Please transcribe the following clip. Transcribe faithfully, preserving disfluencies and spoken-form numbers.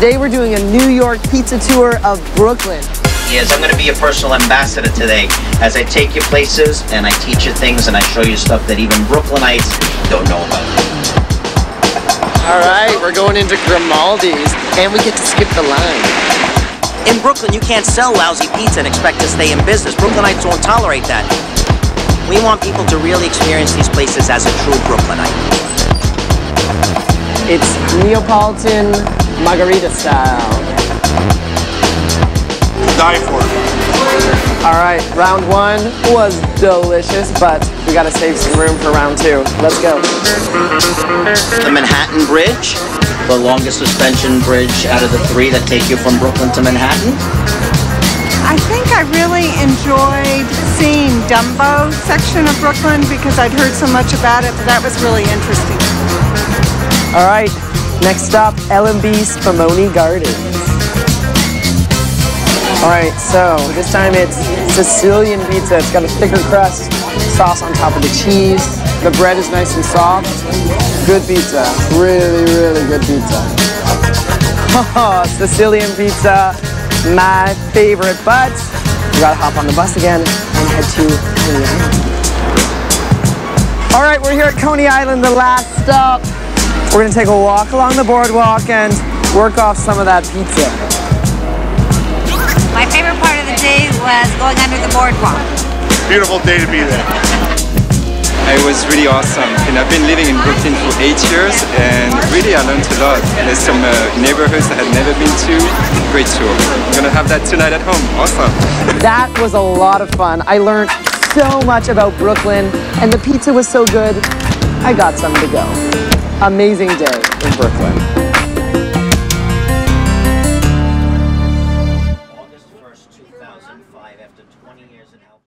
Today we're doing a New York pizza tour of Brooklyn. Yes, I'm going to be your personal ambassador today as I take you places and I teach you things and I show you stuff that even Brooklynites don't know about. All right, we're going into Grimaldi's, and we get to skip the line. In Brooklyn, you can't sell lousy pizza and expect to stay in business. Brooklynites won't tolerate that. We want people to really experience these places as a true Brooklynite. It's Neapolitan margarita style. Die for it. All right, round one was delicious, but we gotta save some room for round two. Let's go. The Manhattan Bridge, the longest suspension bridge out of the three that take you from Brooklyn to Manhattan. I think I really enjoyed seeing Dumbo section of Brooklyn because I'd heard so much about it, but that was really interesting. All right, next up, L and B Spumoni Gardens. All right, so this time it's Sicilian pizza. It's got a thicker crust, sauce on top of the cheese. The bread is nice and soft. Good pizza, really, really good pizza. Oh, Sicilian pizza, my favorite, but we gotta hop on the bus again and head to Coney Island. All right, we're here at Coney Island, the last stop. We're gonna take a walk along the boardwalk and work off some of that pizza. My favorite part of the day was going under the boardwalk. Beautiful day to be there. It was really awesome, and I've been living in Brooklyn for eight years, and really I learned a lot. There's some uh, neighborhoods I had never been to. Great tour. I'm gonna have that tonight at home. Awesome. That was a lot of fun. I learned so much about Brooklyn, and the pizza was so good, I got some to go. Amazing day in Brooklyn.